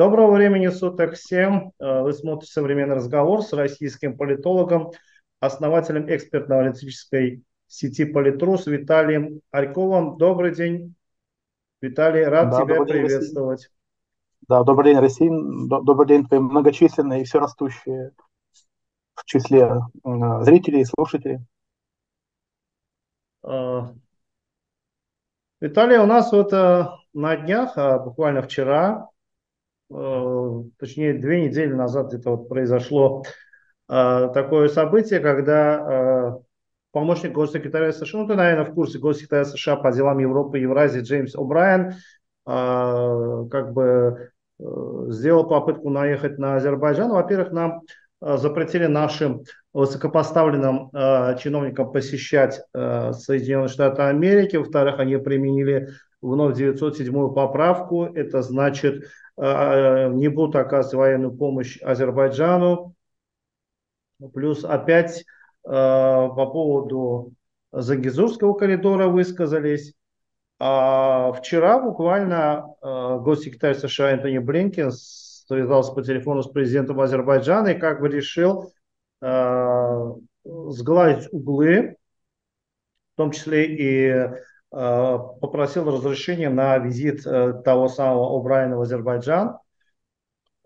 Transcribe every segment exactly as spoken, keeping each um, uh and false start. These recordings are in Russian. Доброго времени суток всем. Вы смотрите «Современный разговор» с российским политологом, основателем экспертно-аналитической сети «Политрус» Виталием Арьковым. Добрый день, Виталий, рад да, тебя приветствовать. День, да, добрый день, Расим. Добрый день, твои многочисленные и все растущие в числе зрителей и слушателей. Виталий, у нас вот на днях, буквально вчера, точнее две недели назад где-то вот произошло такое событие, когда помощник госсекретаря США, ну ты, наверное, в курсе, госсекретаря США по делам Европы и Евразии Джеймс О'Брайен как бы сделал попытку наехать на Азербайджан. Во-первых, нам запретили нашим высокопоставленным э, чиновникам посещать э, Соединенные Штаты Америки. Во-вторых, они применили вновь девятьсот седьмую поправку. Это значит, э, не будут оказывать военную помощь Азербайджану. Плюс опять э, по поводу Зангезурского коридора высказались. А вчера буквально э, госсекретарь США Энтони Блинкен связался по телефону с президентом Азербайджана и как бы решил э, сгладить углы, в том числе и э, попросил разрешения на визит э, того самого О'Брайена в Азербайджан.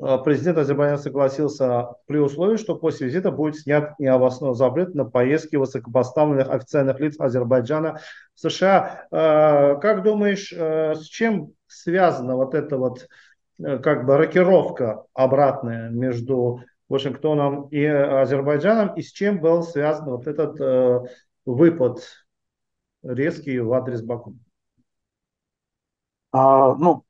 Э, президент Азербайджана согласился при условии, что после визита будет снят необоснованный запрет на поездки высокопоставленных официальных лиц Азербайджана в США. Э, как думаешь, э, с чем связано вот это вот, как бы рокировка обратная между Вашингтоном и Азербайджаном, и с чем был связан вот этот э, выпад резкий в адрес Баку? А, ну,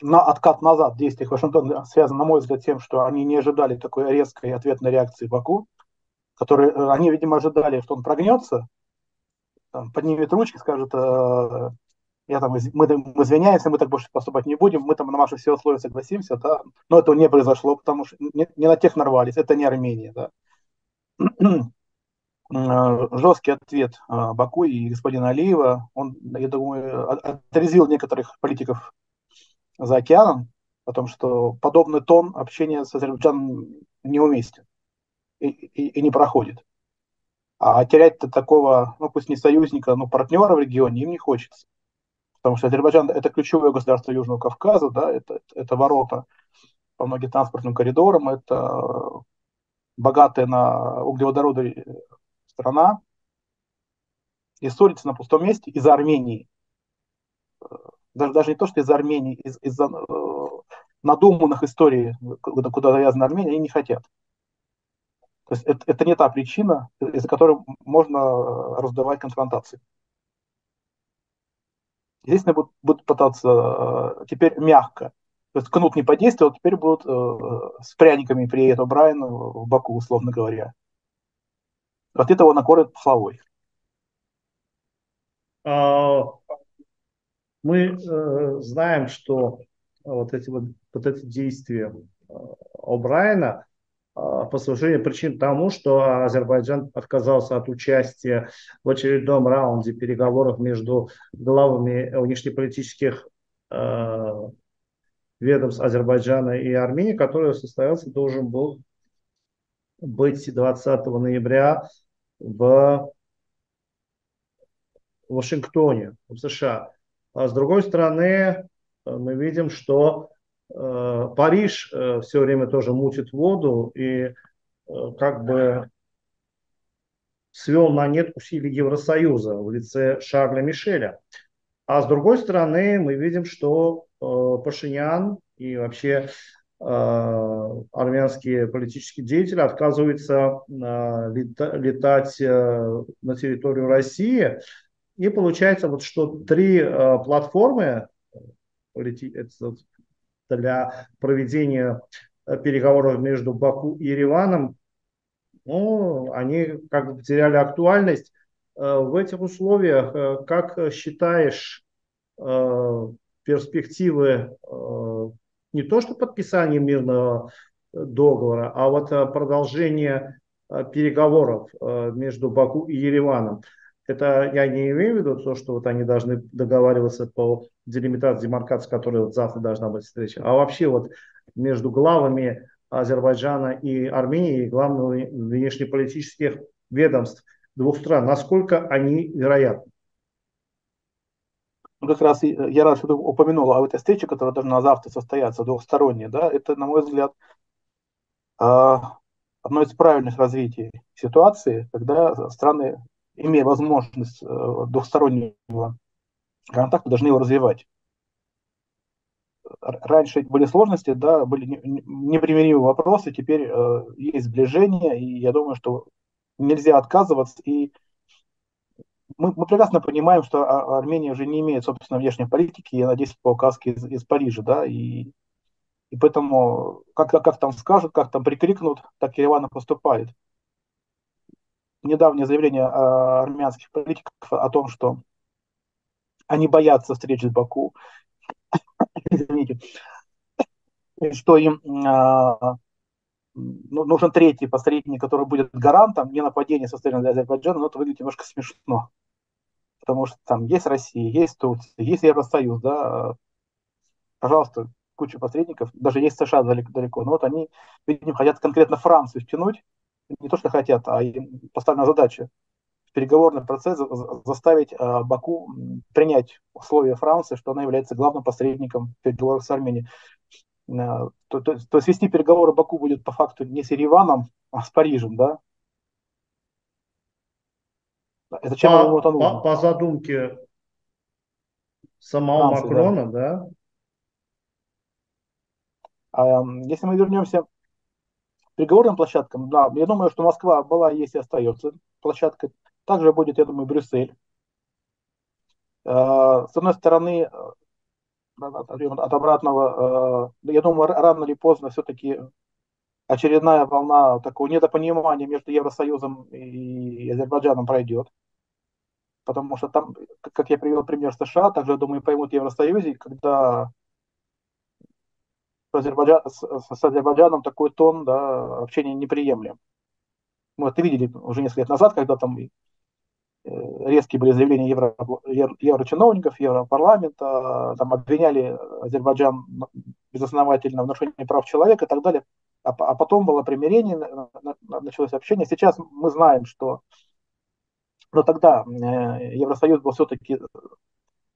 на откат назад действий Вашингтона связан, на мой взгляд, тем, что они не ожидали такой резкой ответной реакции Баку, который они, видимо, ожидали, что он прогнется, там, поднимет ручки, скажет... Э, Я там, мы, мы извиняемся, мы так больше поступать не будем, мы там на ваши все условия согласимся, да. Но этого не произошло, потому что не, не на тех нарвались, это не Армения, да. Жесткий ответ Баку и господина Алиева, он, я думаю, отрезвил некоторых политиков за океаном о том, что подобный тон общения с Азербайджаном неуместен и, и, и не проходит. А терять-то такого, ну пусть не союзника, но партнера в регионе им не хочется. Потому что Азербайджан – это ключевое государство Южного Кавказа, да, это, это ворота по многим транспортным коридорам, это богатая на углеводороды страна. И ссорится на пустом месте из-за Армении. Даже, даже не то, что из-за Армении, из- из-за надуманных историй, куда, куда завязана Армения, они не хотят. То есть это, это не та причина, из-за которой можно раздавать конфронтации. Здесь они будут, будут пытаться э, теперь мягко. То есть кнут не подействовал, теперь будут э, с пряниками приедет О'Брайен в Баку, условно говоря. Вот этого накормят плавой. Мы э, знаем, что вот эти, вот, вот эти действия О'Брайена по совершению причин тому, что Азербайджан отказался от участия в очередном раунде переговоров между главами внешнеполитических э, ведомств Азербайджана и Армении, который состоялся, должен был быть двадцатого ноября в Вашингтоне, в США. А с другой стороны, мы видим, что Париж все время тоже мутит воду и как бы свел на нет усилий Евросоюза в лице Шарля Мишеля. А с другой стороны, мы видим, что Пашинян и вообще армянские политические деятели отказываются летать на территорию России. И получается, вот, что три платформы для проведения переговоров между Баку и Ереваном, ну, они как бы потеряли актуальность. В этих условиях, как считаешь, перспективы не то что подписания мирного договора, а вот продолжение переговоров между Баку и Ереваном? Это я не имею в виду то, что вот они должны договариваться по делимитации, демаркации, которая вот завтра должна быть встреча. А вообще вот между главами Азербайджана и Армении, главными внешнеполитических ведомств двух стран, насколько они вероятны? Ну, как раз я раз упомянул об этой встрече, которая должна завтра состояться, двухсторонняя, да, это, на мой взгляд, одно из правильных развитий ситуации, когда страны, имея возможность двухстороннего контакта, должны его развивать. Раньше были сложности, да, были непримиримые вопросы, теперь есть сближение, и я думаю, что нельзя отказываться. И мы, мы прекрасно понимаем, что Армения уже не имеет, собственно, внешней политики, я надеюсь, по указке из, из Парижа, да, и, и поэтому как, как там скажут, как там прикрикнут, так Ереван поступает. Недавнее заявление армянских политиков о том, что они боятся встречи с Баку, извините, что им а, ну, нужен третий посредник, который будет гарантом ненападения со стороны Азербайджана, но это выглядит немножко смешно. Потому что там есть Россия, есть Турция, есть Евросоюз, да, пожалуйста, куча посредников, даже есть США далеко, но вот они, видимо, хотят конкретно Францию втянуть, не то что хотят, а им поставлена задача в переговорный процесс заставить э, Баку принять условия Франции, что она является главным посредником в переговорах с Арменией. Э, то, то, то есть вести переговоры Баку будет по факту не с Ереваном, а с Парижем, да? Это чем по, по, по задумке самого Франции, Макрона, да? да? Э, если мы вернемся переговорным площадкам, да, я думаю, что Москва была, есть и остается площадкой. Также будет, я думаю, Брюссель. Э, с одной стороны, от, от обратного, э, я думаю, рано или поздно все-таки очередная волна такого недопонимания между Евросоюзом и Азербайджаном пройдет. Потому что там, как я привел пример США, также, я думаю, поймут в Евросоюзе, когда Азербайджан, с, с Азербайджаном такой тон, да, общения неприемлем. Мы это видели уже несколько лет назад, когда там резкие были заявления евро, еврочиновников, Европарламента, там обвиняли Азербайджан безосновательно в нарушении прав человека и так далее. А, а потом было примирение, началось общение. Сейчас мы знаем, что но тогда Евросоюз был все-таки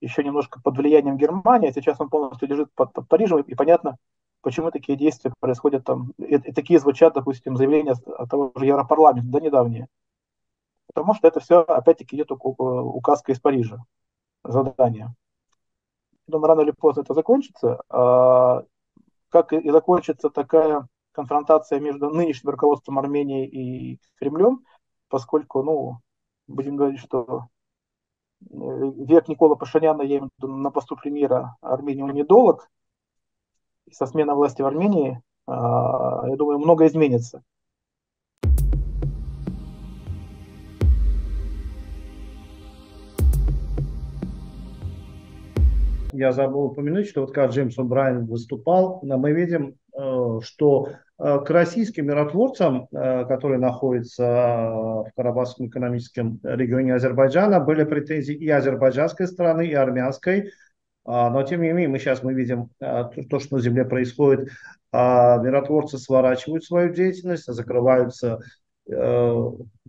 еще немножко под влиянием Германии, а сейчас он полностью лежит под, под Парижем, и понятно, почему такие действия происходят там, и, и такие звучат, допустим, заявления от того же Европарламента, да, недавние. Потому что это все, опять-таки, идет указка из Парижа, задание. Думаю, рано или поздно это закончится. А, как и закончится такая конфронтация между нынешним руководством Армении и Кремлем, поскольку, ну, будем говорить, что век Никола Пашиняна, я имею в виду, на посту премьера Армении он недолг. Со сменой власти в Армении, я думаю, многое изменится. Я забыл упомянуть, что вот как Джеймс О'Брайен выступал, мы видим, что к российским миротворцам, которые находятся в Карабахском экономическом регионе Азербайджана, были претензии и азербайджанской стороны, и армянской. Но, тем не менее, мы сейчас мы видим то, что на земле происходит. Миротворцы сворачивают свою деятельность, закрываются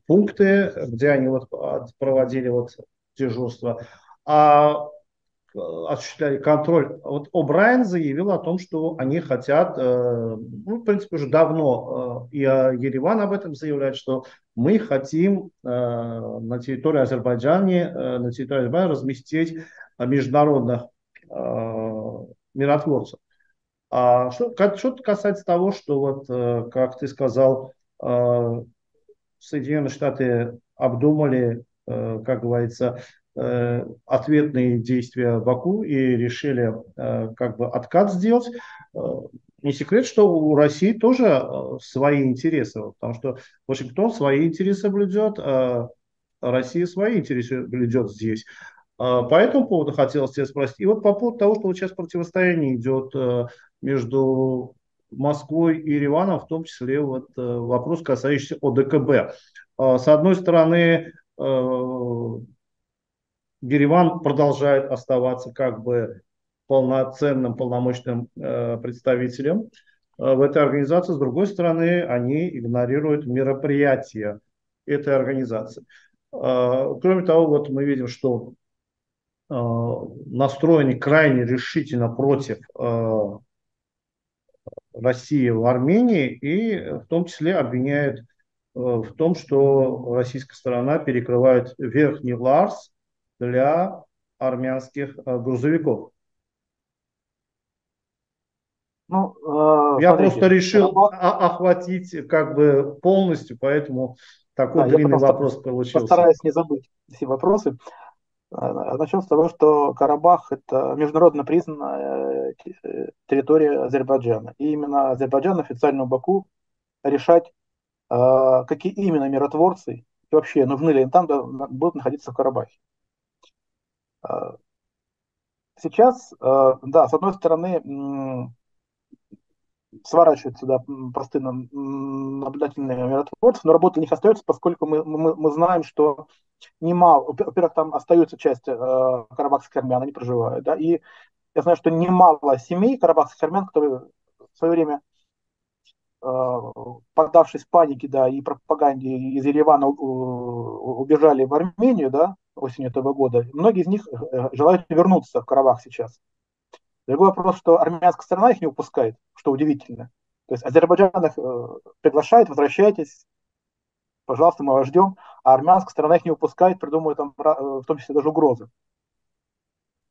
пункты, где они вот проводили вот дежурство, а осуществляли контроль. Вот О'Брайен заявил о том, что они хотят, ну, в принципе, уже давно и Ереван об этом заявляет, что мы хотим на территории Азербайджана, на территории Азербайджана разместить международных миротворцев. А что, что касается того, что, вот, как ты сказал, Соединенные Штаты обдумали, как говорится, ответные действия Баку и решили как бы откат сделать. Не секрет, что у России тоже свои интересы, потому что Вашингтон свои интересы блюдет, а Россия свои интересы блюдет здесь. По этому поводу хотелось тебя спросить. И вот по поводу того, что вот сейчас противостояние идет между Москвой и Ереваном, в том числе вот вопрос, касающийся ОДКБ. С одной стороны, Ереван продолжает оставаться как бы полноценным, полномочным э, представителем э, в этой организации. С другой стороны, они игнорируют мероприятия этой организации. Э, кроме того, вот мы видим, что э, настроены крайне решительно против э, России в Армении, и в том числе обвиняют э, в том, что российская сторона перекрывает верхний Ларс для армянских э, грузовиков. Ну, э, я смотрите, просто решил ну, охватить как бы полностью, поэтому такой да, длинный вопрос получился. Постараюсь не забыть все вопросы. Начнем с того, что Карабах – это международно признанная территория Азербайджана. И именно Азербайджан официально в Баку решать, какие именно миротворцы, и вообще нужны ли им там, будут находиться в Карабахе. Сейчас, да, с одной стороны, сворачивают сюда простые наблюдательные миротворцы, но работа у них остается, поскольку мы, мы, мы знаем, что немало, во-первых, там остаются части э, карабахских армян, они проживают, да, и я знаю, что немало семей карабахских армян, которые в свое время, э, поддавшись панике, да, и пропаганде из Еревана убежали в Армению, да, осенью этого года, многие из них желают вернуться в Карабах сейчас. Другой вопрос, что армянская сторона их не упускает, что удивительно. То есть Азербайджан их э, приглашает, возвращайтесь, пожалуйста, мы вас ждем, а армянская сторона их не упускает, придумывая там, в том числе даже угрозы.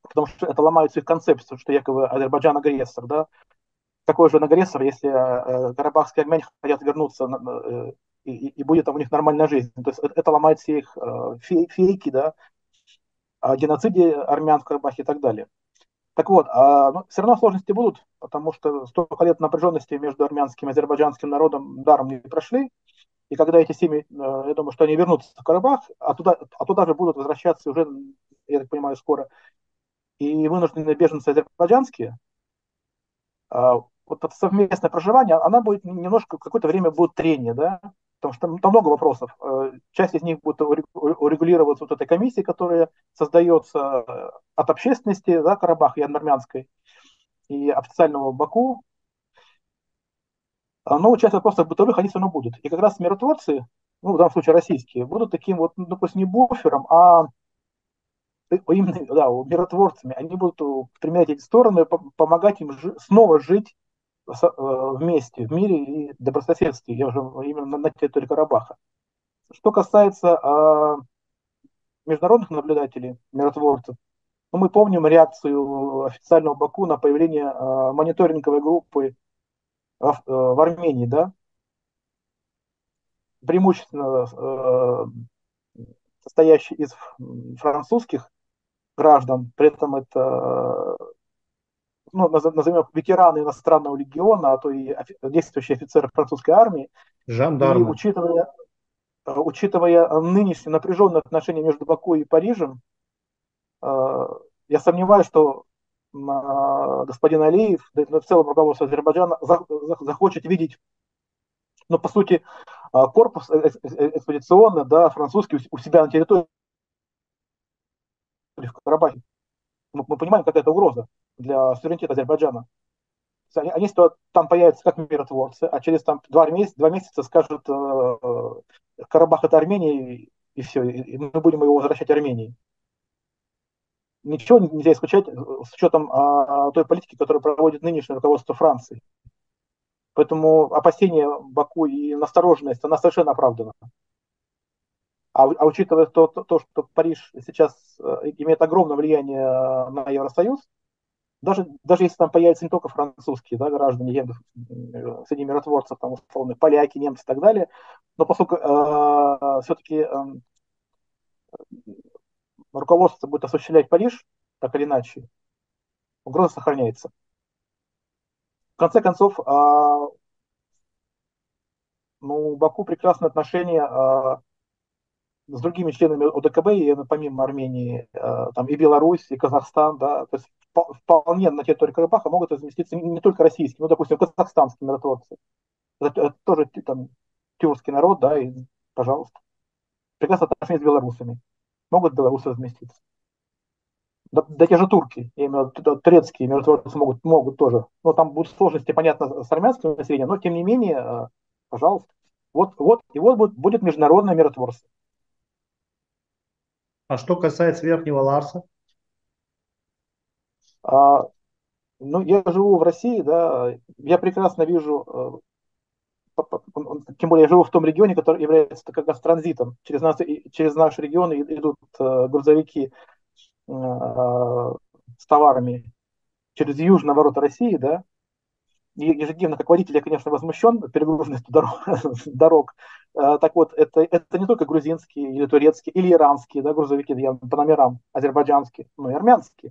Потому что это ломается их концепцию, что якобы Азербайджан агрессор, да? Такой же он агрессор, если э, карабахские армяне хотят вернуться э, и, и будет там у них нормальная жизнь. То есть это ломает все их э, фейки, да, о геноциде армян в Карабахе и так далее. Так вот, а, ну, все равно сложности будут, потому что столько лет напряженности между армянским и азербайджанским народом даром не прошли. И когда эти семьи, я думаю, что они вернутся в Карабах, а туда, а туда же будут возвращаться уже, я так понимаю, скоро, и вынужденные беженцы азербайджанские, а, вот это совместное проживание, она будет немножко, какое-то время будет трение, да, потому что там много вопросов. Часть из них будет урегулироваться вот этой комиссией, которая создается от общественности, да, Карабаха и от армянской, и официального Баку. Но часть вопросов бытовых, они все равно будут. И как раз миротворцы, ну, в данном случае российские, будут таким вот, ну, пусть не буфером, а именно, да, миротворцами. Они будут применять эти стороны, помогать им жи- снова жить вместе, в мире и добрососедстве, я уже именно на территории Карабаха. Что касается а, международных наблюдателей, миротворцев, ну, мы помним реакцию официального Баку на появление а, мониторинговой группы в, в Армении, да, преимущественно а, состоящей из французских граждан, при этом это, ну, назовем их ветераны иностранного легиона, а то и действующие офицеры французской армии. Жандармы. И учитывая, учитывая нынешние напряженные отношения между Баку и Парижем, я сомневаюсь, что господин Алиев, да и в целом руководство Азербайджана, захочет видеть, ну, по сути, корпус экспедиционный, да, французский у себя на территории в Карабахе. Мы понимаем, какая это угроза для суверенитета Азербайджана. Они, они там появятся как миротворцы, а через там, два, месяца, два месяца скажут, э, Карабах это Армения, и, и все, и, и мы будем его возвращать Армении. Ничего нельзя исключать с учетом э, той политики, которую проводит нынешнее руководство Франции. Поэтому опасения Баку и настороженность, она совершенно оправдана. А, а учитывая то, то, что Париж сейчас имеет огромное влияние на Евросоюз, даже, даже если там появятся не только французские, да, граждане, среди миротворцев, там, условно, поляки, немцы и так далее, но поскольку э, все-таки э, руководство будет осуществлять Париж, так или иначе, угроза сохраняется. В конце концов, э, ну, у Баку прекрасные отношения э, с другими членами ОДКБ, и, помимо Армении, э, там, и Беларусь, и Казахстан, да, то есть вполне на территории Карабаха могут разместиться не только российские, но, допустим, казахстанские миротворцы. Это, это тоже там тюркский народ, да, и, пожалуйста, прекрасно отношения с белорусами. Могут белорусы разместиться. Да, да те же турки, именно турецкие миротворцы могут, могут тоже. Но там будут сложности, понятно, с армянским населением, но тем не менее, пожалуйста. Вот, вот, и вот будет, будет международное миротворство. А что касается Верхнего Ларса? А, ну, я живу в России, да, я прекрасно вижу, тем более я живу в том регионе, который является как раз транзитом. Через нас, через наш регион идут грузовики с товарами через южные ворота России, да, и ежедневно, как водитель, я, конечно, возмущен перегруженностью дорог, дорог. Так вот, это, это не только грузинские или турецкие, или иранские, да, грузовики, я по номерам, азербайджанские, но и армянские.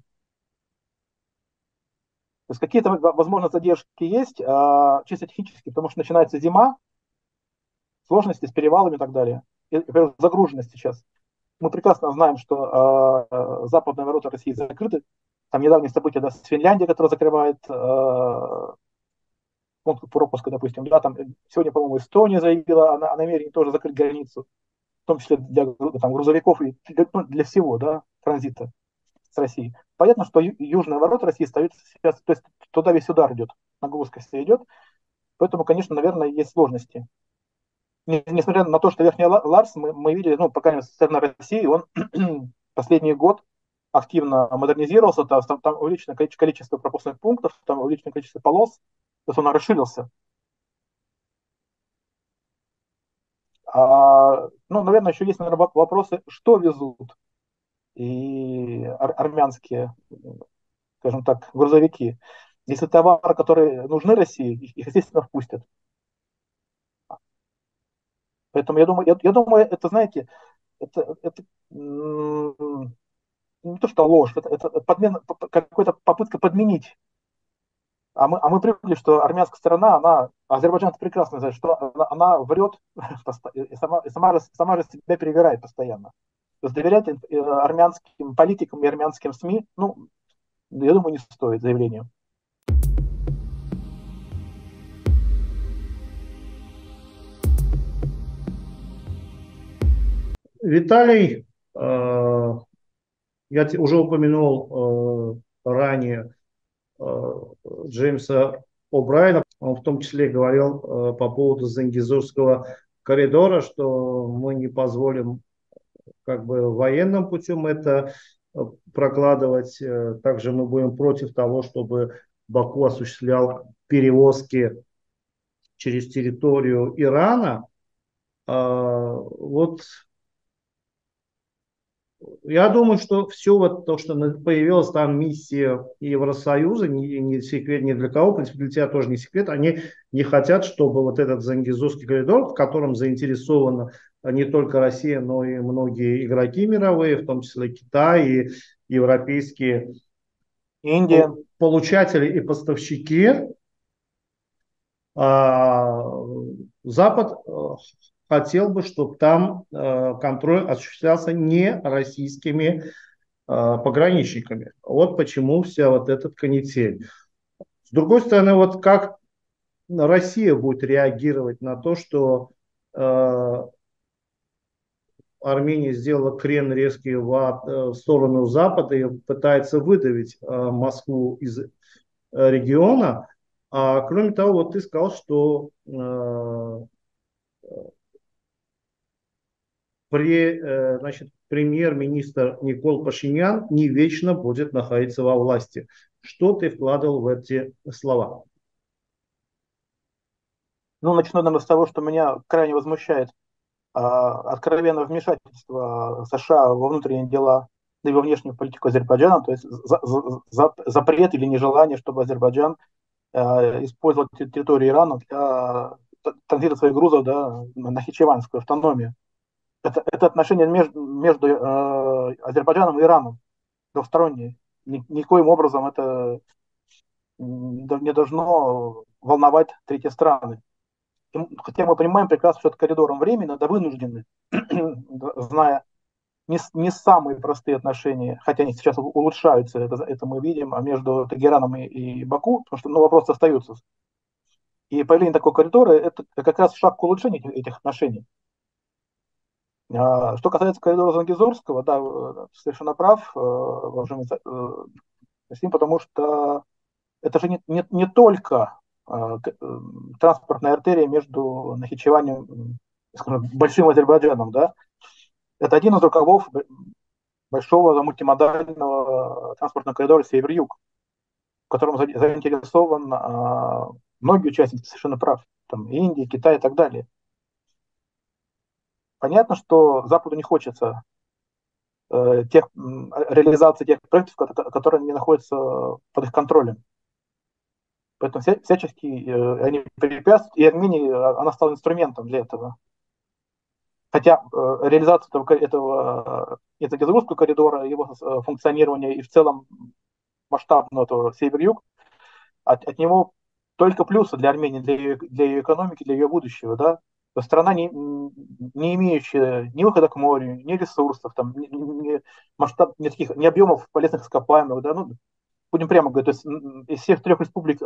То есть какие-то, возможно, задержки есть, а, чисто технически, потому что начинается зима, сложности с перевалами и так далее. И, например, загруженность сейчас. Мы прекрасно знаем, что э, западные ворота России закрыты. Там недавние события, да, с Финляндией, которая закрывает э, пункт пропуска, допустим. Да, там сегодня, по-моему, Эстония заявила о, о намерении тоже закрыть границу, в том числе для там, грузовиков и для, ну, для всего, да, транзита с России. Понятно, что южные ворота России остаются сейчас, то есть туда весь удар идет, нагрузка все идет. Поэтому, конечно, наверное, есть сложности. Несмотря на то, что Верхний Ларс, мы, мы видели, ну, по крайней мере, со стороны России, он последний год активно модернизировался, там, там увеличено количество пропускных пунктов, там увеличено количество полос, то есть он расширился. А, ну, наверное, еще есть, наверное, вопросы, что везут и ар- армянские, скажем так, грузовики. Если товары, которые нужны России, их, естественно, впустят. Поэтому я думаю, я, я думаю, это, знаете, это, это не то что ложь, это, это подмен, какая-то попытка подменить. А мы, а мы привыкли, что армянская сторона, она, азербайджан прекрасно знает, что она, она врет и сама, и сама, сама же себя перевирает постоянно. То есть доверять армянским политикам и армянским СМИ, ну, я думаю, не стоит заявлению. Виталий, я уже упомянул ранее Джеймса О'Брайена, он в том числе говорил по поводу Зангезурского коридора, что мы не позволим как бы военным путем это прокладывать, также мы будем против того, чтобы Баку осуществлял перевозки через территорию Ирана. Вот. Я думаю, что все вот то, что появилась там миссия Евросоюза, не, не секрет ни для кого, в принципе, для тебя тоже не секрет, они не хотят, чтобы вот этот Зангезурский коридор, в котором заинтересована не только Россия, но и многие игроки мировые, в том числе Китай и европейские Индия. Получатели и поставщики, а, Запад... хотел бы, чтобы там э, контроль осуществлялся не российскими э, пограничниками. Вот почему вся вот этот канитель. С другой стороны, вот как Россия будет реагировать на то, что э, Армения сделала крен резкий в, в сторону Запада и пытается выдавить э, Москву из э, региона. А, кроме того, вот ты сказал, что э, Значит, премьер-министр Никол Пашинян не вечно будет находиться во власти. Что ты вкладывал в эти слова? Ну, начну, наверное, с того, что меня крайне возмущает а, откровенное вмешательство США во внутренние дела, да и во внешнюю политику Азербайджана, то есть за, за, за, запрет или нежелание, чтобы Азербайджан а, использовал территорию Ирана для транзита своих грузов, да, на хичеванскую автономию. Это, это отношения между, между э, Азербайджаном и Ираном, двусторонние. Ни, никоим образом это не должно волновать третьи страны. И, хотя мы понимаем прекрасно, что это коридором времени, да, вынуждены, зная не, не самые простые отношения, хотя они сейчас улучшаются, это, это мы видим, а между Тегераном и, и Баку, потому что, ну, вопросы остаются. И появление такого коридора – это как раз шаг к улучшению этих отношений. Что касается коридора Зангезурского, да, совершенно прав, уважаемый Расим, потому что это же не, не, не только транспортная артерия между Нахичеванием и, скажем, большим Азербайджаном, да, это один из рукавов большого мультимодального транспортного коридора Север-Юг, в котором заинтересован а, многие участники, совершенно прав, там Индия, Китай и так далее. Понятно, что Западу не хочется э, тех, реализации тех проектов, которые не находятся под их контролем. Поэтому вся, всячески э, они препятствуют, и Армения, она стала инструментом для этого. Хотя э, реализация этого, этого, этого Зангезурского коридора, его э, функционирование и в целом масштабного север-юг, от, от него только плюсы для Армении, для ее, для ее экономики, для ее будущего, да. Страна, не, не имеющая ни выхода к морю, ни ресурсов, там, ни, ни масштаб, ни, таких, ни объемов полезных ископаемых, да, ну, будем прямо говорить, то есть из всех трех республик э,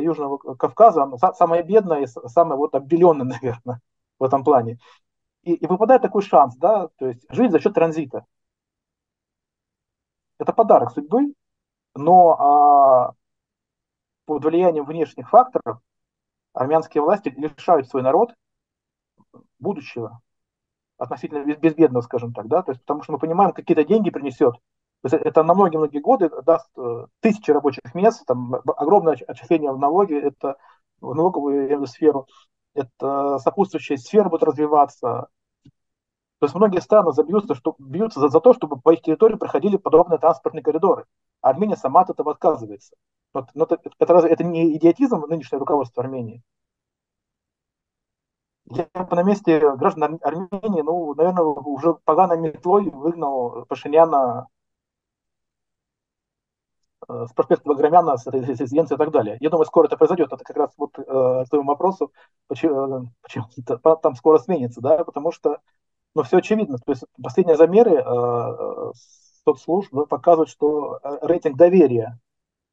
Южного Кавказа она самая бедная и самая вот обделенная, наверное, в этом плане. И, и выпадает такой шанс, да, то есть жить за счет транзита. Это подарок судьбы, но э, под влиянием внешних факторов армянские власти лишают свой народ будущего, относительно безбедного, скажем так, да, то есть, потому что мы понимаем, какие-то деньги принесет, то есть это на многие-многие годы даст тысячи рабочих мест, там, огромное отчисление в налоги, это в налоговую сферу, это сопутствующая сфера будет развиваться, то есть многие страны забьются, что, бьются за, за то, чтобы по их территории проходили подобные транспортные коридоры. Армения сама от этого отказывается. Но, но это, это, это не идиотизм нынешнего руководства Армении. Я бы на месте граждан Армении, ну, наверное, уже поганой метлой выгнал Пашиняна э, с проспекта Баграмяна, с резиденции и так далее. Я думаю, скоро это произойдет. Это как раз вот э, к твоему вопросу, почему, почему там скоро сменится, да, потому что, ну, все очевидно. То есть последние замеры э, соцслужб показывают, что рейтинг доверия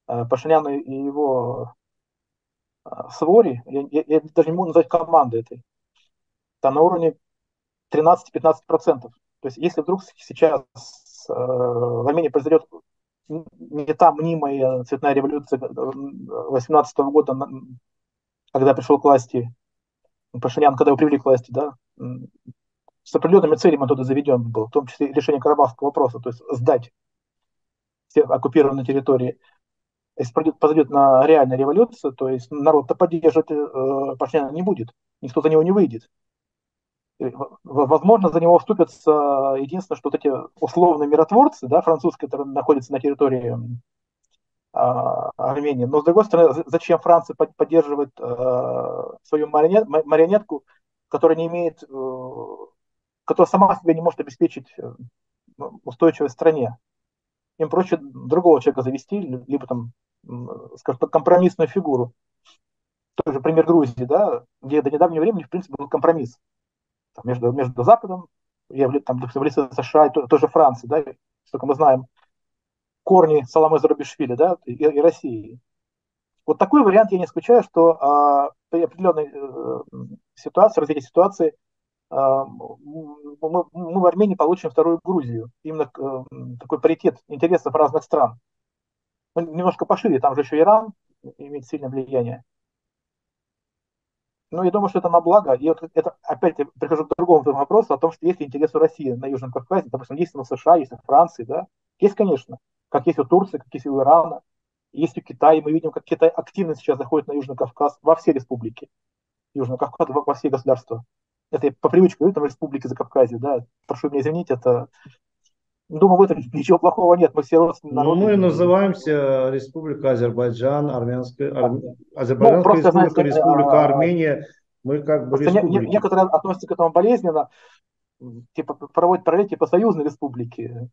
э, Пашиняна и его э, свори, я, я, я даже не могу назвать командой этой, на уровне тринадцать-пятнадцать процентов. То есть если вдруг сейчас э, в Армении произойдет не та мнимая цветная революция восемнадцатого года, когда пришел к власти Пашинян, когда его привели к власти, да, с определенными целями он туда заведен был, в том числе решение карабахского вопроса, то есть сдать все оккупированные территории. Если произойдет на реальную революцию, то есть народ-то поддерживать э, Пашиняна не будет, никто за него не выйдет. Возможно, за него вступятся единственное, что вот эти условные миротворцы, да, французские, которые находятся на территории а, Армении. Но, с другой стороны, зачем Франция поддерживает а, свою марионет, марионетку, которая не имеет, а, которая сама себе не может обеспечить устойчивость стране? Им проще другого человека завести, либо там, скажем так, компромиссную фигуру. Тоже пример Грузии, да, где до недавнего времени, в принципе, был компромисс. Там, между, между Западом, я там, в лице США и тоже Франции, да, сколько мы знаем, корни Саломе Зурабишвили, да, и, и России. Вот такой вариант я не исключаю, что а, при определенной э, ситуации, развитии ситуации э, мы, мы в Армении получим вторую Грузию. Именно э, такой паритет интересов разных стран. Он немножко пошире, там же еще Иран имеет сильное влияние. Ну, я думаю, что это на благо. И вот это, опять я прихожу к другому вопросу, о том, что есть ли интерес у России на Южном Кавказе, допустим, есть у США, есть у Франции, да? Есть, конечно, как есть у Турции, как есть у Ирана, есть у Китая. Мы видим, как Китай активно сейчас заходит на Южный Кавказ во все республики. Южный Кавказ во, во все государства. Это я по привычке говорю, там республики Закавказья, да? Прошу меня извинить, это... Думаю, в этом ничего плохого нет, мы все родственные народы. Ну, мы называемся Республика Азербайджан, Армянская, Ар... Азербайджанская ну, Республика, знаете, Республика Армения. Мы как бы республики. Некоторые относятся к этому болезненно, типа проводят параллель типа союзной республики.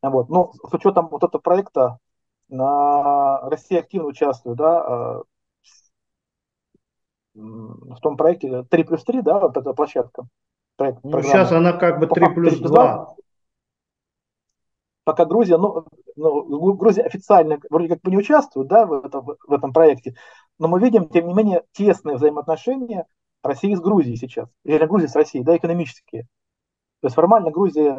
Вот. Но с учетом вот этого проекта Россия активно участвует, да, в том проекте три плюс три, да, вот эта площадка. Проект, ну, сейчас она как бы три плюс два. Пока Грузия, ну, ну, Грузия официально вроде как бы не участвует, да, в, это, в этом проекте, но мы видим, тем не менее, тесные взаимоотношения России с Грузией сейчас, или Грузии с Россией, да, экономические. То есть формально Грузия,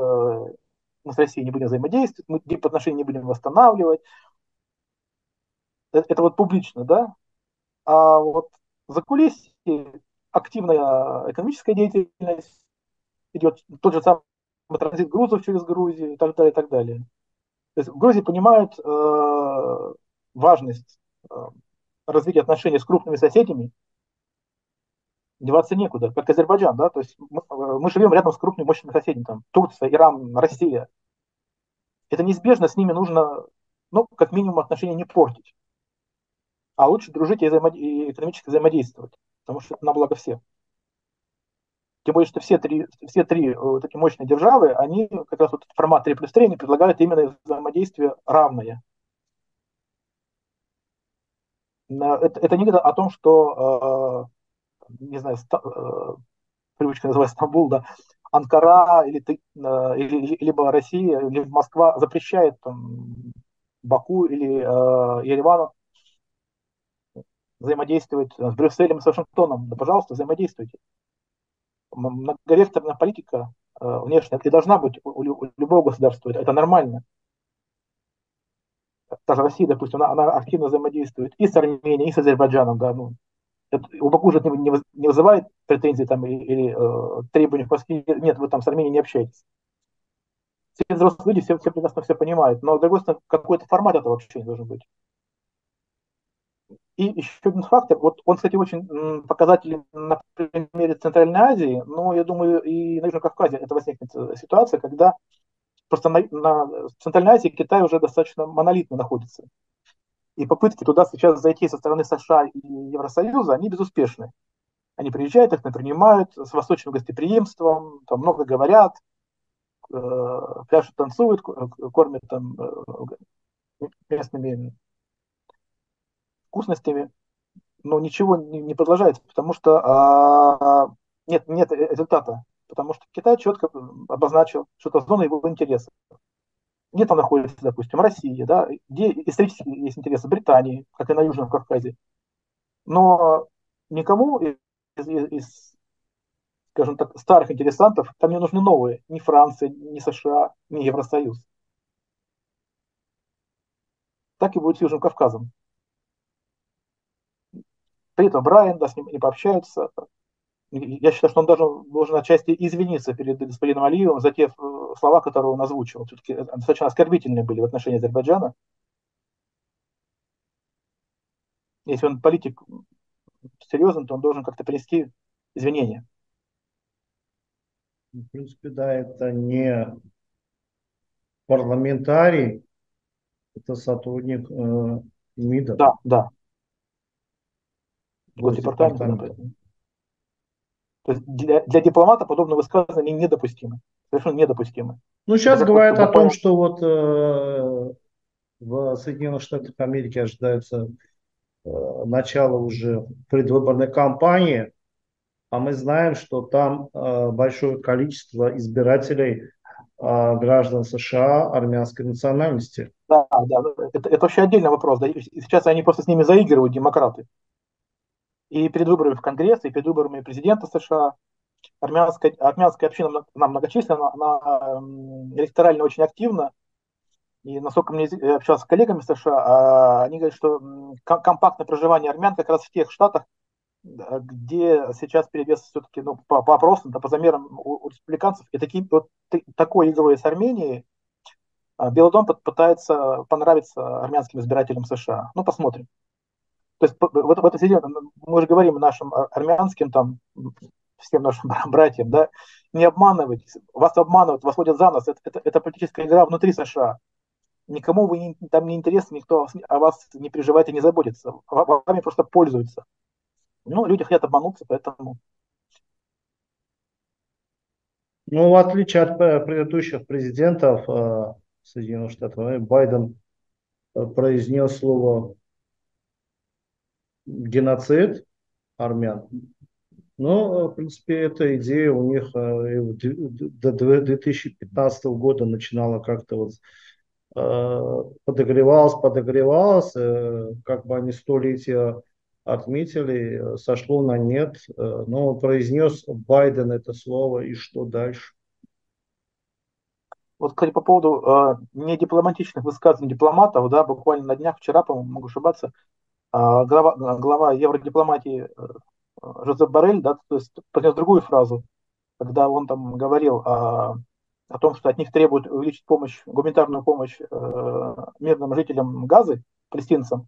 мы с Россией не будем взаимодействовать, мы дипотношения не будем восстанавливать. Это вот публично, да? А вот за кулисами активная экономическая деятельность, идет тот же самый транзит грузов через Грузию и так далее, и так далее. То есть в Грузии понимают э, важность э, развития отношений с крупными соседями. Деваться некуда, как Азербайджан, да, то есть мы, мы живем рядом с крупными мощными соседями, там, Турция, Иран, Россия. Это неизбежно, с ними нужно, ну, как минимум, отношения не портить, а лучше дружить и, взаимод... и экономически взаимодействовать, потому что это на благо всех. Тем более, что все три, все три вот такие мощные державы, они как раз вот формат три плюс три, они предлагают именно взаимодействие равное. Это, это не о том, что, э, не знаю, ста, э, привычка называть Стамбул, да, Анкара или, э, или либо Россия, или Москва запрещает там, Баку или э, Еревану взаимодействовать с Брюсселем, с Вашингтоном. Да, пожалуйста, взаимодействуйте. Многовекторная политика внешняя и должна быть у любого государства. Это нормально. Та же Россия, допустим, она, она активно взаимодействует и с Арменией, и с Азербайджаном. Да, ну, это, у Баку уже не, не вызывает претензий там, или, или э, требований в Москве. Нет, вы там с Арменией не общаетесь. Все взрослые люди, все, все прекрасно все понимают. Но, с другой стороны, какой-то формат этого общения должен быть. И еще один фактор, вот он, кстати, очень показателен на примере Центральной Азии, но я думаю, и на Южном Кавказе это возникнет ситуация, когда просто на, на в Центральной Азии Китай уже достаточно монолитно находится. И попытки туда сейчас зайти со стороны США и Евросоюза, они безуспешны. Они приезжают, их принимают с восточным гостеприимством, там много говорят, э, пляшут, танцуют, кормят там э, местными вкусностями, но ничего не, не продолжается, потому что а, нет, нет результата. Потому что Китай четко обозначил, что это зона его интереса. Где там находится, допустим, Россия, да, где исторически есть интересы Британии, как и на Южном Кавказе. Но никому из, из, из, скажем так, старых интересантов там не нужны новые. Ни Франция, ни США, ни Евросоюз. Так и будет с Южным Кавказом. При этом Брайан, да, с ним не пообщаются. Я считаю, что он даже должен отчасти извиниться перед господином Алиевым за те слова, которые он озвучил. Все-таки достаточно оскорбительные были в отношении Азербайджана. Если он политик серьезный, то он должен как-то принести извинения. В принципе, да, это не парламентарий, это сотрудник э, МИДа. Да, да. Госдепартамента. То есть для, для дипломата подобное высказывание недопустимо. Совершенно недопустимо. Ну, сейчас говорят о том, что вот э, в Соединенных Штатах Америки ожидается э, начало уже предвыборной кампании, а мы знаем, что там э, большое количество избирателей э, граждан США армянской национальности. Да, да, это, это вообще отдельный вопрос. Да. Сейчас они просто с ними заигрывают, демократы. И перед выборами в Конгресс, и перед выборами президента США. Армянская, армянская община, она многочисленна, она электорально очень активна. И насколько мне общался с коллегами США, они говорят, что компактное проживание армян как раз в тех штатах, где сейчас перевес все-таки ну, по, по опросам, да, по замерам у, у республиканцев. И такие, вот, такой игрой с Арменией Белый дом пытается понравиться армянским избирателям США. Ну, посмотрим. То есть вот в этой мы уже говорим нашим армянским, там, всем нашим братьям, да, не обманывайтесь, вас обманывают, вас водят за нос, это, это, это политическая игра внутри США. Никому вы не, там не интересны, никто о вас не переживает и не заботится, вами просто пользуются. Ну, люди хотят обмануться, поэтому... Ну, в отличие от предыдущих президентов э, Соединенных Штатов, Байден произнес слово... геноцид армян. Но, в принципе, эта идея у них до две тысячи пятнадцатого года начинала как-то вот подогревалась, подогревалась, как бы они столетие отметили, сошло на нет. Но произнес Байден это слово, и что дальше? Вот, кстати, по поводу э, недипломатичных высказываний дипломатов, да, буквально на днях, вчера, по-моему, могу ошибаться, э, глава, глава евродипломатии э, Жозеф Боррель, да, то есть принес другую фразу, когда он там говорил о, о том, что от них требуют увеличить помощь, гуманитарную помощь э, мирным жителям Газы, палестинцам.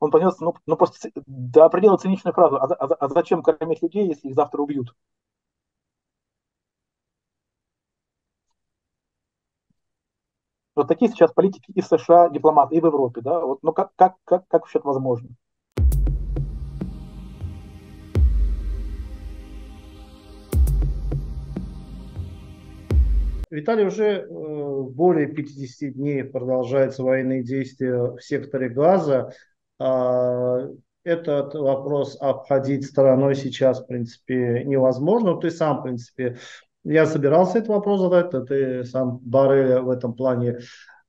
Он понес, ну, ну просто до предела циничную фразу. А, а, а зачем кормить людей, если их завтра убьют? Вот такие сейчас политики и в США, дипломаты, и в Европе, да? Вот, ну как, как, как, как вообще это возможно? Виталий, уже более пятидесяти дней продолжаются военные действия в секторе Газа. Этот вопрос обходить стороной сейчас, в принципе, невозможно. Ты сам, в принципе, я собирался этот вопрос задать, но ты сам Борреля в этом плане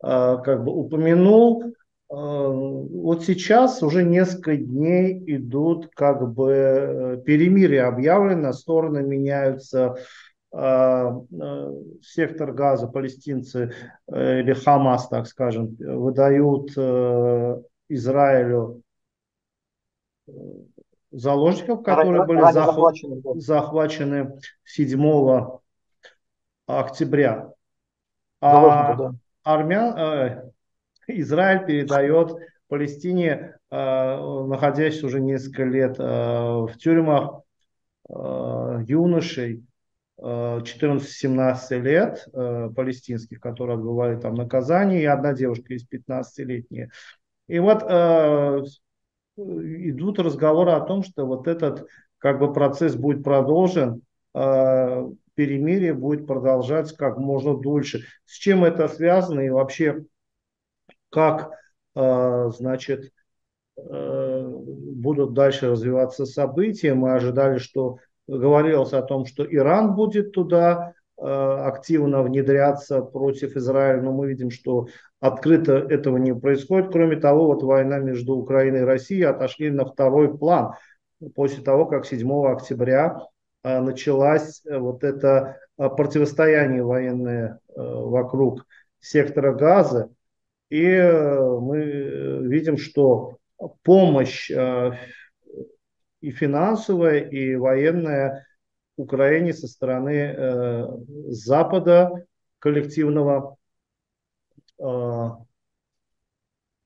как бы упомянул. Вот сейчас уже несколько дней идут как бы перемирие объявлено, стороны меняются. Сектор Газа, палестинцы или ХАМАС, так скажем, выдают Израилю заложников, которые были захвачены, захвачены седьмого октября. А да. армян, Израиль передает Палестине, находящихся уже несколько лет в тюрьмах, юношей четырнадцати-семнадцати лет палестинских, которые отбывали там наказание, и одна девушка из пятнадцатилетняя. И вот э, идут разговоры о том, что вот этот как бы процесс будет продолжен, э, перемирие будет продолжаться как можно дольше. С чем это связано и вообще как э, значит э, будут дальше развиваться события? Мы ожидали, что говорилось о том, что Иран будет туда э, активно внедряться против Израиля, но мы видим, что открыто этого не происходит. Кроме того, вот война между Украиной и Россией отошли на второй план после того, как седьмого октября э, началось вот это противостояние военное э, вокруг сектора Газа. И э, мы видим, что помощь э, и финансовая, и военная Украине со стороны э, Запада, коллективного, э,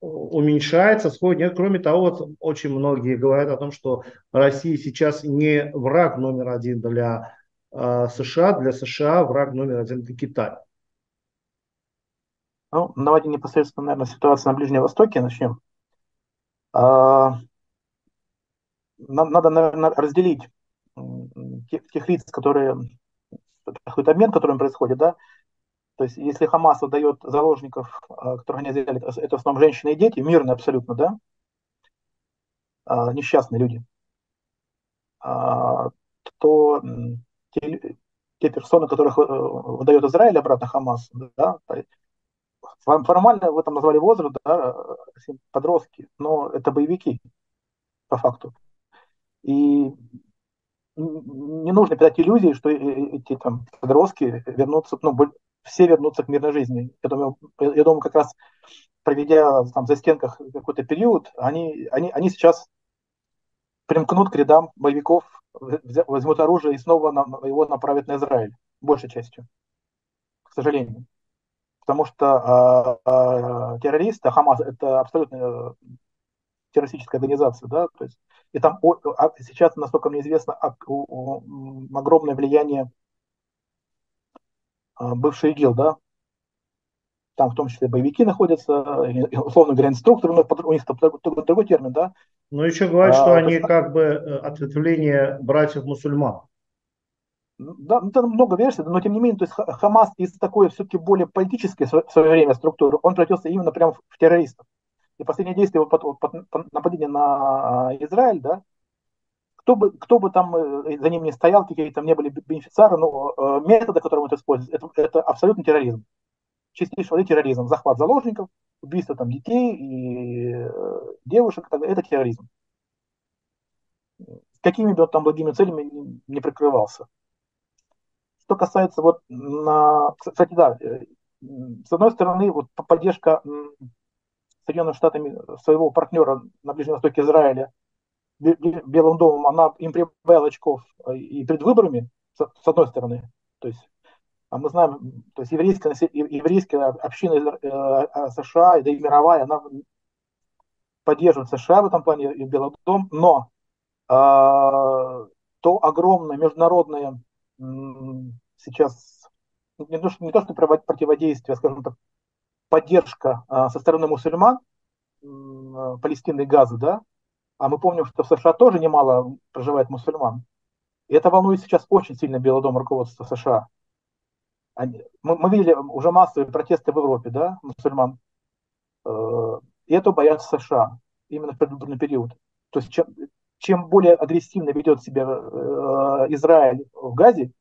уменьшается, сходит. Кроме того, вот очень многие говорят о том, что Россия сейчас не враг номер один для э, США, для США враг номер один для Китая. Ну, давайте непосредственно, наверное, ситуация на Ближнем Востоке начнем. А... Нам надо, наверное, разделить тех, тех лиц, которые какой-то обмен, которым происходит, да. То есть, если ХАМАС выдает заложников, которых они взяли, это в основном женщины и дети, мирные абсолютно, да, а, несчастные люди, а, то те, те персоны, которых выдает Израиль обратно ХАМАС, да, формально в этом назвали возраст, да, подростки, но это боевики по факту. И не нужно питать иллюзии, что эти там подростки вернутся, ну, все вернутся к мирной жизни. Я думаю, я думаю как раз проведя там, за стенках какой-то период, они, они, они сейчас примкнут к рядам боевиков, возьмут оружие и снова его направят на Израиль, большей частью, к сожалению. Потому что а, а, террористы, ХАМАС, это абсолютно террористическая организация, да, то есть, и там о, а сейчас, насколько мне известно, о, о, о, огромное влияние бывшей ИГИЛ, да, там в том числе боевики находятся, и, условно говоря, инструкторы, но у них другой, другой термин, да. Ну, еще говорят, а, что они это, как бы ответвление братьев-мусульман. Да, ну, там много версий, но тем не менее, то есть ХАМАС из такой все-таки более политической в свое время структуры, он превратился именно прямо в террористов. И последнее действие, нападение на Израиль, да, кто бы, кто бы там за ним не стоял, какие там не были бенефициары, но методы, которые он использует, это, это абсолютно терроризм. Чистейший воды терроризм. Захват заложников, убийство там детей и девушек, это терроризм. Какими бы он там благими целями не прикрывался. Что касается, вот, на, кстати, да, с одной стороны, вот поддержка Соединенными Штатами своего партнера на Ближнем Востоке Израиля Белым домом, она им прибавила очков и перед выборами, с одной стороны, то есть, а мы знаем, то есть еврейская, еврейская община США, да и мировая, она поддерживает США в этом плане и Белый дом, но а, то огромное международное сейчас, не то, что, не то, что противодействие, а, скажем так, поддержка а, со стороны мусульман, а, Палестины и Газы, да, а мы помним, что в США тоже немало проживает мусульман. И это волнует сейчас очень сильно Белый дом, руководство США. Они, мы, мы видели уже массовые протесты в Европе, да, мусульман. И это боятся США именно в предвыборный период. То есть чем, чем более агрессивно ведет себя Израиль в Газе,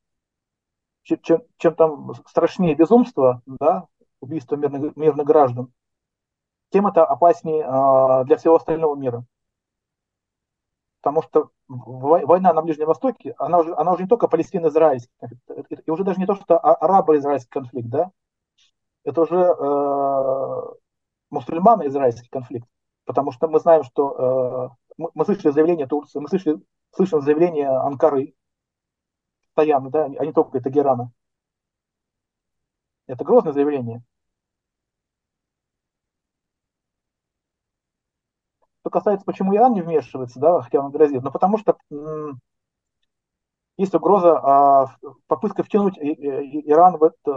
чем, чем там страшнее безумство, да, убийство мирных, мирных граждан, тем это опаснее для всего остального мира. Потому что война на Ближнем Востоке, она уже, она уже не только палестино-израильская, и уже даже не то, что арабо-израильский конфликт, да, это уже э, мусульмано-израильский конфликт. Потому что мы знаем, что э, мы слышали заявление Турции, мы слышали, слышим заявление Анкары, постоянно, да, а не только Тегерана. Это грозное заявление. Что касается, почему Иран не вмешивается, да, хотя он грозит, но потому что м- есть угроза, а, попытка втянуть и, и, и Иран в, это,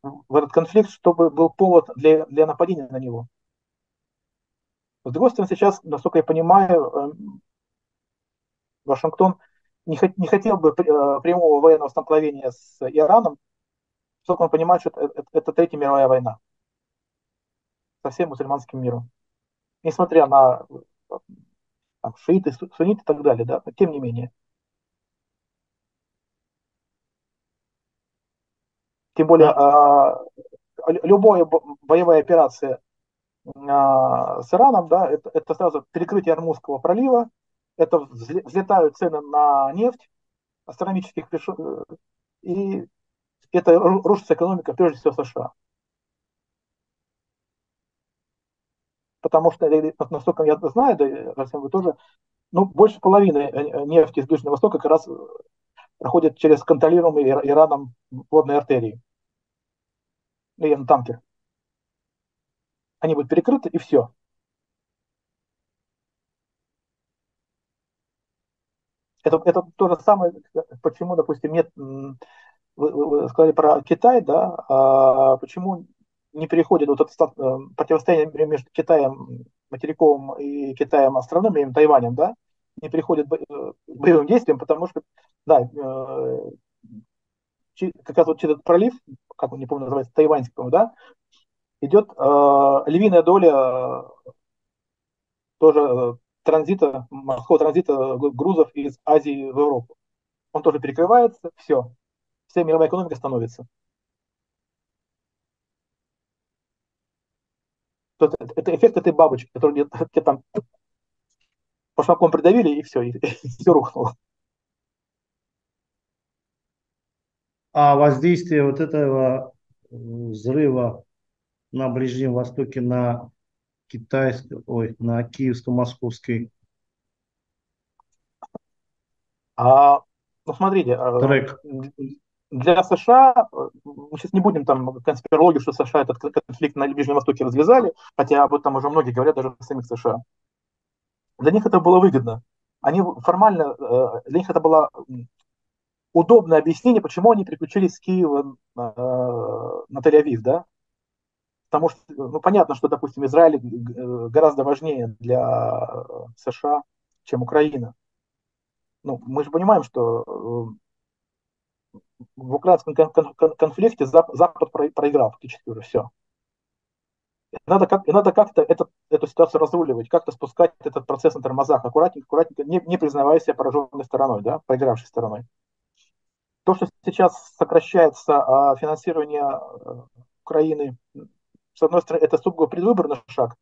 в этот конфликт, чтобы был повод для, для нападения на него. С другой стороны, сейчас, насколько я понимаю, Вашингтон не, хот, не хотел бы прямого военного столкновения с Ираном, поскольку он понимает, что это, это Третья мировая война со всем мусульманским миром. Несмотря на там, шииты, сунниты и так далее, да, но тем не менее. Тем более, а, любая боевая операция а, с Ираном, да, это, это сразу перекрытие Ормузского пролива, это взлетают цены на нефть астрономических, и это рушится экономика, прежде всего, США. Потому что, насколько я знаю, да, Расим, вы тоже, ну, больше половины нефти из Ближнего Востока как раз проходит через контролируемые Ираном водные артерии. И на танкер. Они будут перекрыты, и все. Это, это то же самое, почему, допустим, нет, вы, вы сказали про Китай, да, а почему не переходит вот это противостояние между Китаем материковым и Китаем островным, и Тайванем, да, не переходит к боевым действиям, потому что, да, как раз вот через этот пролив, как он, не помню, называется, Тайваньский, да, идет э, львиная доля тоже транзита, морского транзита грузов из Азии в Европу. Он тоже перекрывается, все, вся мировая экономика становится. Это эффект этой бабочки, которую тебе там пошмаком придавили, и все, и, и все рухнуло. А воздействие вот этого взрыва на Ближнем Востоке, на китайский, ой, на киевско-московский а, ну, смотрите, трек. Для США, мы сейчас не будем там конспирологию, что США этот конфликт на Ближнем Востоке развязали, хотя об этом уже многие говорят, даже в самих США. Для них это было выгодно. Они формально, для них это было удобное объяснение, почему они переключились с Киева на Тель-Авив, да? Потому что, ну, понятно, что, допустим, Израиль гораздо важнее для США, чем Украина. Ну, мы же понимаем, что в украинском конфликте Запад проиграл фактически уже все. И надо, как, и надо как-то это, эту ситуацию разруливать, как-то спускать этот процесс на тормозах, аккуратненько, аккуратненько, не, не признавая себя пораженной стороной, да, проигравшей стороной. То, что сейчас сокращается финансирование Украины, с одной стороны, это сугубо предвыборный шаг,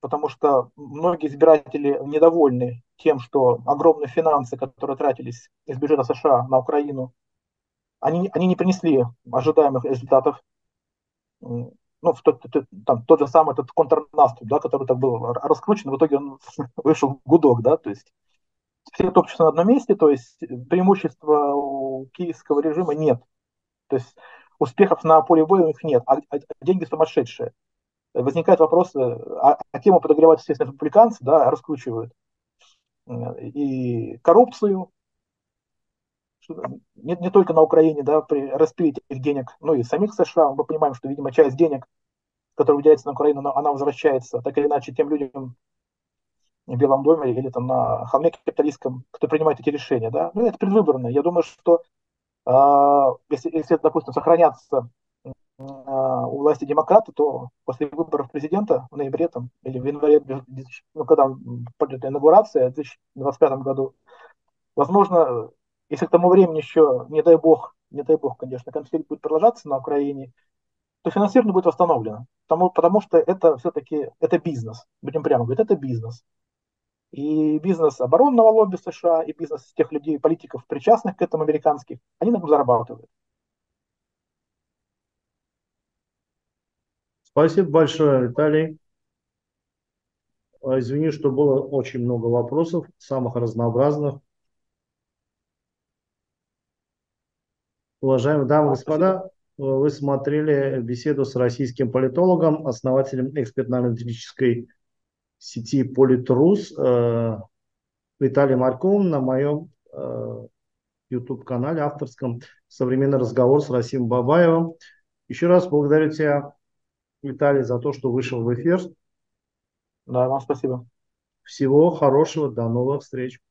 потому что многие избиратели недовольны тем, что огромные финансы, которые тратились из бюджета США на Украину, они, они не принесли ожидаемых результатов. Ну, в тот, там, тот же самый этот контрнаступ, да, который так был раскручен, в итоге он вышел в гудок, да, то есть все топчутся на одном месте, то есть преимущества у киевского режима нет, то есть успехов на поле боя у них нет, а, а деньги сумасшедшие. Возникает вопрос, а, а тему подогревать, естественно, республиканцы, да, раскручивают и коррупцию, не, не только на Украине, да, при распиле этих денег, ну и самих США, мы понимаем, что, видимо, часть денег, которая выделяется на Украину, она, она возвращается, так или иначе, тем людям в Белом доме или там на холме капиталистском, кто принимает эти решения, да, ну это предвыборно. Я думаю, что э, если, если, допустим, сохранятся э, у власти демократы, то после выборов президента в ноябре там, или в январе, ну, когда пойдет инаугурация в две тысячи двадцать пятом году, возможно, если к тому времени еще, не дай бог, не дай бог, конечно, конфликт будет продолжаться на Украине, то финансирование будет восстановлено, потому, потому что это все-таки это бизнес, будем прямо говорить, это бизнес. И бизнес оборонного лобби США, и бизнес тех людей, политиков, причастных к этому американских, они на этом зарабатывают. Спасибо большое, Виталий. Извини, что было очень много вопросов, самых разнообразных. Уважаемые дамы и господа, вы смотрели беседу с российским политологом, основателем экспертно-аналитической сети Политрус э, Виталием Арьковым на моем э, YouTube-канале авторском «Современный разговор с Расимом Бабаевым». Еще раз благодарю тебя, Виталий, за то, что вышел в эфир. Да, вам спасибо. Всего хорошего, до новых встреч.